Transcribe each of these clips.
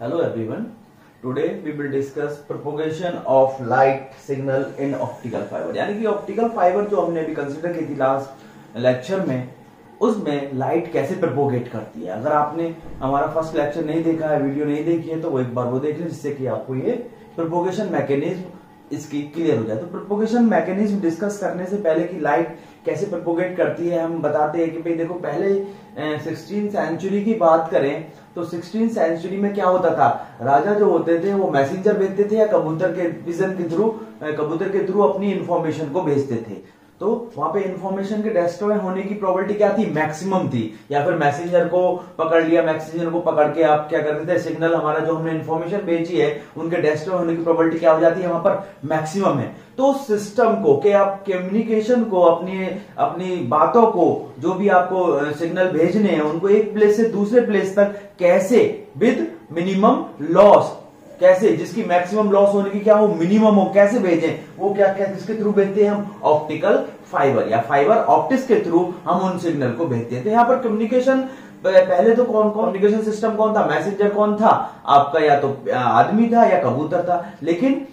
Hello everyone. Today we will discuss propagation of light signal in optical fiber. यानी कि optical fibre जो हमने अभी कंसिडर की थी लास्ट लेक्चर में, उसमें लाइट कैसे प्रपोगेट करती है। अगर आपने हमारा फर्स्ट लेक्चर नहीं देखा है, वीडियो नहीं देखी है, तो वो एक बार वो देख लें, जिससे कि आपको ये प्रोपोगेशन मैकेनिज्म इसकी क्लियर हो जाए। तो प्रोपोगेशन मैकेनिज्म डिस्कस करने से पहले कि लाइट कैसे प्रपोगेट करती है, हम बताते हैं कि भाई देखो, पहले 16th सेंचुरी की बात करें तो 16th सेंचुरी में क्या होता था, राजा जो होते थे वो मैसेंजर भेजते थे या कबूतर के थ्रू अपनी इंफॉर्मेशन को भेजते थे। तो वहां पे इन्फॉर्मेशन के डिस्ट्रॉय होने की प्रोबेबिलिटी क्या थी, मैक्सिमम थी। या फिर मैसेंजर को पकड़ लिया, मैसेंजर को पकड़ के आप क्या करते थे, सिग्नल हमारा जो हमने इन्फॉर्मेशन भेजी है उनके डिस्ट्रॉय होने की प्रोबेबिलिटी क्या हो जाती है, वहां पर मैक्सिमम है। तो सिस्टम को कि आप कम्युनिकेशन को, अपनी बातों को, जो भी आपको सिग्नल भेजने हैं उनको एक प्लेस से दूसरे प्लेस तक कैसे विद मिनिमम लॉस, कैसे जिसकी मैक्सिमम लॉस होने की क्या हो, मिनिमम हो, कैसे भेजें, वो क्या किसके थ्रू भेजते हैं हम, ऑप्टिकल फाइबर या फाइबर ऑप्टिक्स के थ्रू हम उन सिग्नल को भेजते हैं। तो यहाँ पर कम्युनिकेशन पहले तो कम्युनिकेशन सिस्टम कौन था, मैसेंजर कौन था आपका, या तो आदमी था या कबूतर था। लेकिन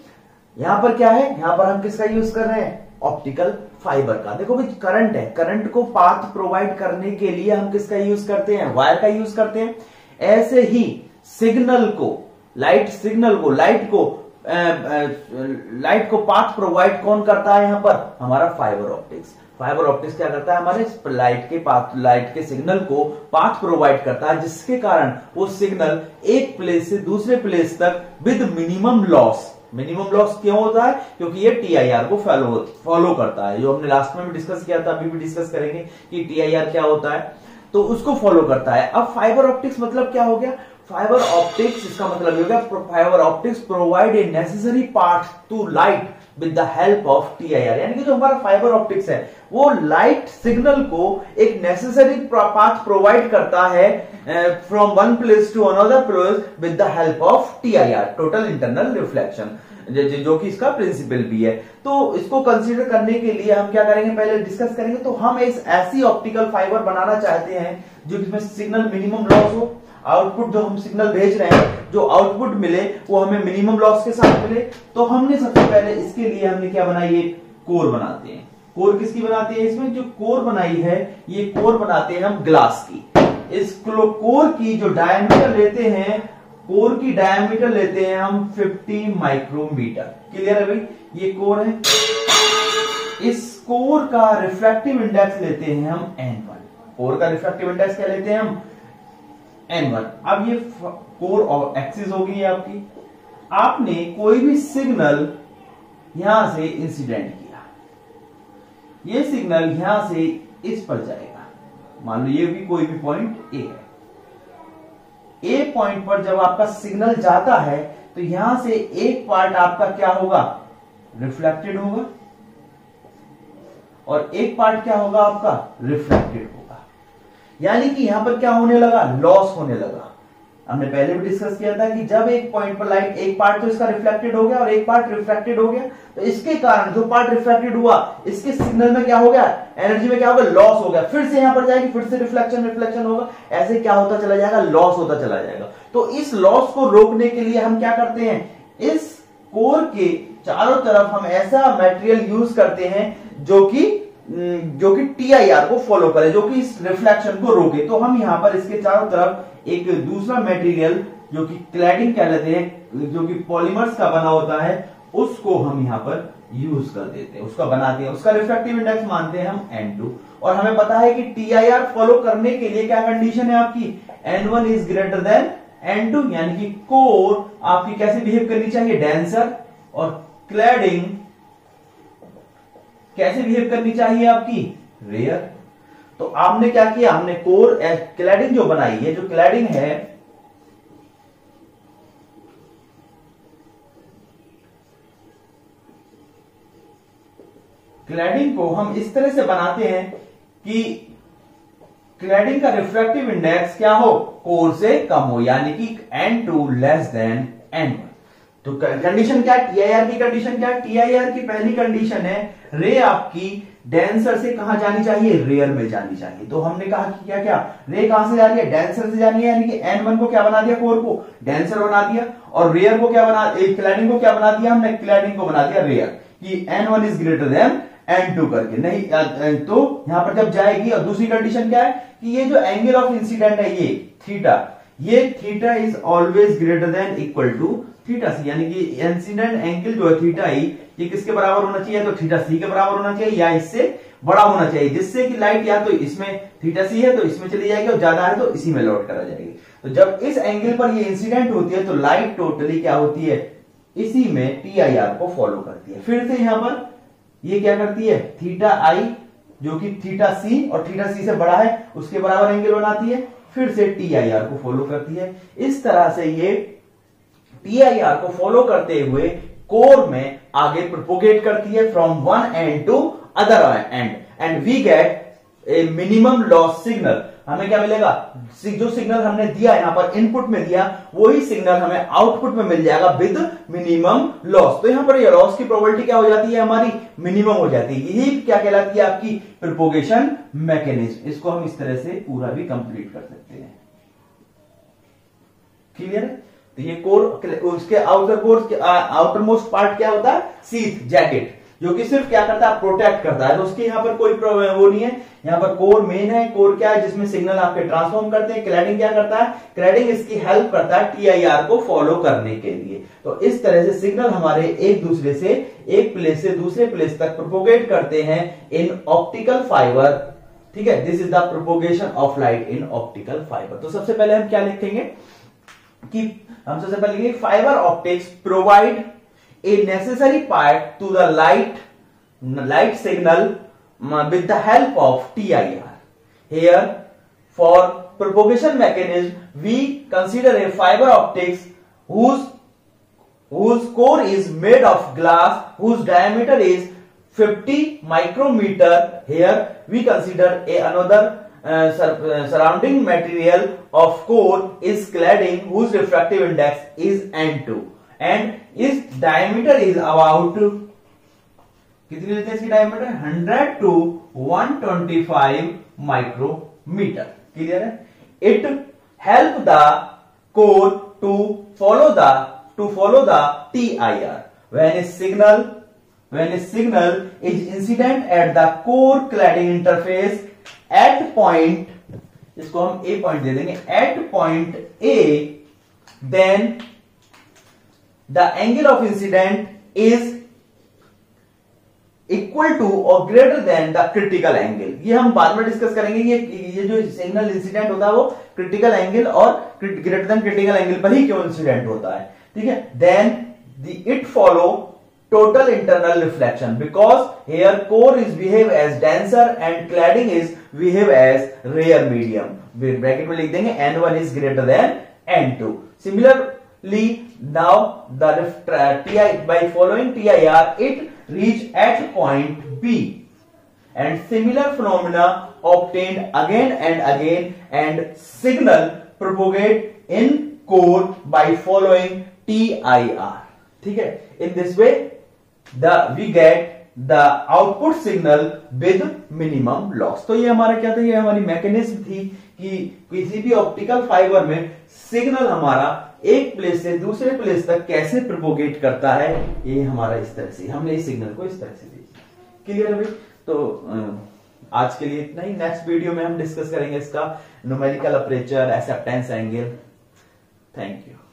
यहाँ पर क्या है, यहाँ पर हम किसका यूज कर रहे हैं, ऑप्टिकल फाइबर का। देखो भाई, करंट है, करंट को पाथ प्रोवाइड करने के लिए हम किसका यूज करते हैं, वायर का यूज करते हैं। ऐसे ही सिग्नल को, लाइट को पाथ प्रोवाइड कौन करता है, यहाँ पर हमारा फाइबर ऑप्टिक्स। फाइबर ऑप्टिक्स क्या करता है, हमारे लाइट के सिग्नल को पाथ प्रोवाइड करता है, जिसके कारण वो सिग्नल एक प्लेस से दूसरे प्लेस तक with minimum loss. Minimum loss क्यों होता है, क्योंकि ये TIR को फॉलो करता है, जो हमने लास्ट में भी डिस्कस किया था, अभी भी डिस्कस करेंगे कि TIR क्या होता है, तो उसको फॉलो करता है। अब फाइबर ऑप्टिक्स मतलब क्या हो गया, फाइबर ऑप्टिक्स इसका मतलब ये हो गया, fibre optics provide a necessary part to light with the help of TIR। यानी कि जो हमारा फाइबर ऑप्टिक्स है वो लाइट सिग्नल को एक नेसेसरी पाथ प्रोवाइड करता है from one place to another place with the help of TIR, total internal reflection, जो कि इसका प्रिंसिपल भी है। तो इसको कंसीडर करने के लिए हम क्या करेंगे, पहले डिस्कस करेंगे। तो हम ऐसी ऑप्टिकल फाइबर बनाना चाहते हैं जिसमें सिग्नल मिनिमम लॉस हो, आउटपुट जो हम सिग्नल भेज रहे हैं, जो आउटपुट मिले वो हमें मिनिमम लॉस के साथ मिले। तो हमने सबसे पहले इसके लिए हमने क्या बनाई, ये कोर बनाते हैं। कोर किसकी बनाते हैं, इसमें जो कोर बनाई है, ये कोर बनाते हैं हम ग्लास की। इस कोर की जो डायमीटर लेते हैं, कोर की डायमीटर लेते हैं हम 50 माइक्रोमीटर। क्लियर है भाई, ये कोर है। इस कोर का रिफ्रैक्टिव इंडेक्स लेते हैं हम N1। कोर का रिफ्रैक्टिव इंडेक्स क्या लेते हैं हम, N1। अब ये कोर और एक्सिस हो गई आपकी। आपने कोई भी सिग्नल यहां से इंसिडेंट किया, ये सिग्नल यहां से इस पर जाएगा। मान लो ये भी कोई भी पॉइंट A है, ए पॉइंट पर जब आपका सिग्नल जाता है तो यहां से एक पार्ट आपका क्या होगा, रिफ्लेक्टेड होगा, और एक पार्ट क्या होगा आपका, रिफ्लेक्टेड होगा। यानी कि यहां पर क्या होने लगा, लॉस होने लगा। हमने पहले भी डिस्कस किया था कि जब एक पॉइंट पर लाइट, एक पार्ट तो इसका रिफ्लेक्टेड हो गया और एक पार्ट रिफ्लेक्टेड हो गया, तो इसके कारण जो पार्ट रिफ्लेक्टेड हुआ, इसके सिग्नल में क्या हो गया, एनर्जी में क्या होगा, लॉस हो गया। फिर से यहां पर जाएगी, फिर से रिफ्लेक्शन होगा, ऐसे क्या होता चला जाएगा, लॉस होता चला जाएगा। तो इस लॉस को रोकने के लिए हम क्या करते हैं, इस कोर के चारों तरफ हम ऐसा मेटेरियल यूज करते हैं जो कि TIR को फॉलो करे, जो कि इस रिफ्लेक्शन को रोके। तो हम यहाँ पर इसके चारों तरफ एक दूसरा मटेरियल जो कि क्लैडिंग कह लेते हैं, जो कि पॉलीमर्स का बना होता है, उसको हम यहाँ पर यूज कर देते हैं, उसका बनाते हैं, उसका रिफ्लेक्टिव इंडेक्स मानते हैं हम N2। और हमें पता है कि TIR फॉलो करने के लिए क्या कंडीशन है आपकी, N1 is greater then N2। यानी कि कोर आपकी कैसे बिहेव करनी चाहिए, डेंसर, और क्लैडिंग कैसे बिहेव करनी चाहिए आपकी, रेयर। तो आपने क्या किया, हमने कोर क्लैडिंग जो बनाई है, जो क्लैडिंग है, क्लैडिंग को हम इस तरह से बनाते हैं कि क्लैडिंग का रिफ्रैक्टिव इंडेक्स क्या हो, कोर से कम हो, यानी कि N2 लेस देन N1। तो कंडीशन क्या है, TIR की कंडीशन क्या है, TIR की पहली कंडीशन है रे आपकी डेंसर से कहां जानी चाहिए, रेयर में जानी चाहिए। तो हमने कहा कि क्या क्या रे कहां से जा रही है, डेंसर से जानी है, यानी कि N1 को क्या बना दिया, कोर को डेंसर बना दिया, और रेयर को क्या बना, क्लैडिंग को क्या बना दिया हमने, क्लैडिंग को बना दिया रेयर, कि N1 is greater then N2 करके नहीं। तो यहां पर जब जाएगी, और दूसरी कंडीशन क्या है कि ये जो एंगल ऑफ इंसिडेंट है ये थीटा, ये theta is always greater than equal to theta C, यानी कि इंसिडेंट एंगल जो है थीटा ई, ये किसके बराबर होना चाहिए, तो थीटा सी के बराबर होना चाहिए या इससे बड़ा होना चाहिए, जिससे कि लाइट या तो इसमें थीटा सी है तो इसमें चली जाएगी, और ज्यादा है तो इसी में लोड करा जाएगी। तो जब इस एंगल पर ये इंसिडेंट होती है तो लाइट टोटली क्या होती है, इसी में टीआईआर को फॉलो करती है। फिर से यहां पर ये क्या करती है, थीटा आई जो कि थीटा सी और थीटा सी से बड़ा है उसके बराबर एंगल बनाती है, फिर से टीआईआर को फॉलो करती है। इस तरह से ये टीआईआर को फॉलो करते हुए कोर में आगे प्रोपोगेट करती है from one end to other end, and we get a minimum loss signal. हमें क्या मिलेगा, जो सिग्नल हमने दिया यहां पर इनपुट में दिया वही सिग्नल हमें आउटपुट में मिल जाएगा विद मिनिमम लॉस। तो यहां पर ये लॉस की प्रोबेबिलिटी क्या हो जाती है, हमारी मिनिमम हो जाती है। यही क्या कहलाती है आपकी प्रोपोगेशन मैकेनिज्म। इसको हम इस तरह से पूरा भी कंप्लीट कर सकते हैं। क्लियर है? तो ये कोर, उसके outer core outer most part क्या होता है, सीथ जैकेट, जो कि सिर्फ क्या करता है, प्रोटेक्ट करता है। तो उसकी यहां पर कोई वो नहीं है। यहां पर कोर मेन है, कोर क्या है जिसमें सिग्नल आपके ट्रांसफॉर्म करते हैं। क्लैडिंग क्या करता है, क्लैडिंग इसकी हेल्प करता है टीआईआर को फॉलो करने के लिए। तो इस तरह से सिग्नल हमारे एक दूसरे से, एक प्लेस से दूसरे प्लेस तक प्रोपोगेट करते हैं इन ऑप्टिकल फाइबर। ठीक है, this is the propagation of light in optical fibre. तो सबसे पहले हम क्या लिखेंगे कि हम सबसे पहले fibre optics provide a necessary part to the light signal with the help of TIR. Here, for propagation mechanism, we consider a fiber optics whose core is made of glass, whose diameter is 50 micrometer. Here, we consider another surrounding material of core is cladding, whose refractive index is N2. And इस diameter is about, कितनी लेते हैं इसकी diameter, 100 to 125 micrometre. Clear है? It help the core to follow the TIR when a signal is incident at the core cladding interface at point, इसको हम A point दे देंगे, at point A, then the angle of incident is equal to or greater than the critical angle. ये हम बाद में discuss करेंगे। ये जो सिग्नल इंसिडेंट होता है वो क्रिटिकल एंगल और ग्रेटर देन क्रिटिकल एंगल पर ही क्यों इंसिडेंट होता है। ठीक है, then it follow total internal reflection because here core is behave as denser and cladding is behave as rare medium. Bracket में लिख देंगे N1 is greater than N2. Similarly, now the TIR, by following TIR it reach at point B, and similar phenomena obtained again and again, and signal propagate in core by following TIR. ठीक है, in this way we get the output signal with minimum loss. तो ये हमारा क्या था, ये हमारी mechanism थी कि किसी भी ऑप्टिकल फाइबर में सिग्नल हमारा एक प्लेस से दूसरे प्लेस तक कैसे प्रोपोगेट करता है। ये हमारा इस तरह से हमने इस सिग्नल को इस तरह से भेजा। क्लियर है भाई? तो आज के लिए इतना ही। नेक्स्ट वीडियो में हम डिस्कस करेंगे इसका numerical aperture, acceptance angle. Thank you.